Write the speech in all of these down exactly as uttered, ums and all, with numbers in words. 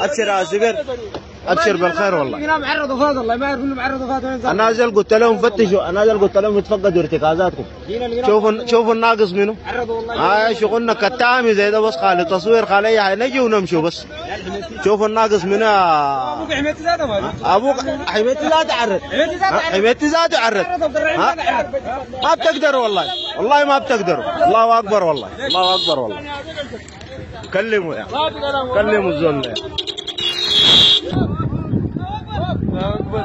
ابشر يا زبير، ابشر بالخير والله. انا معرض وفاض والله ما يعرف انه معرض وفاض. انا نازل قلت لهم فتشوا، انا نازل قلت لهم اتفقدوا ارتكازاتكم. شوفوا شوفوا الناقص منه. اه شغلنا كالتعامي زي ده بس خالي تصوير خالي اي حاجه نجي ونمشوا بس. شوفوا الناقص منه. ابوك حميدتي زاد ابوك حميدتي زاد عرض. حميدتي زاد عرض. ما بتقدر والله، والله ما بتقدر. الله اكبر والله، الله اكبر والله. كلموا يا يعني. كلموا الزول ده. الله اكبر، الله اكبر.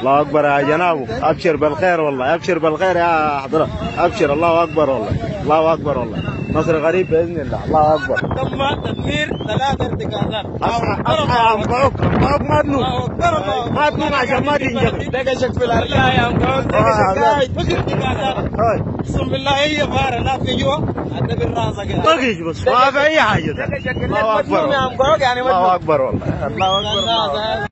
الله اكبر يا جنابه. ابشر بالخير والله، ابشر بالخير يا حضره، ابشر. الله اكبر والله، الله اكبر والله. نصر غريب باذن الله، الله اكبر. تم تدمير ثلاث ارتكازات. اصحى انقعوك، انقعوك ما تنوم، ما تنوم عشان ما تنجب. ده كشك في الارض. لا يا انقعوك، ده كشك قاعد مش ارتكازات. اقسم بالله هي فاره لافه جوا، عدى بالراسه كده. طقيش بس، ما في اي حاجه. ده كشك الله اكبر، الله اكبر والله، الله اكبر.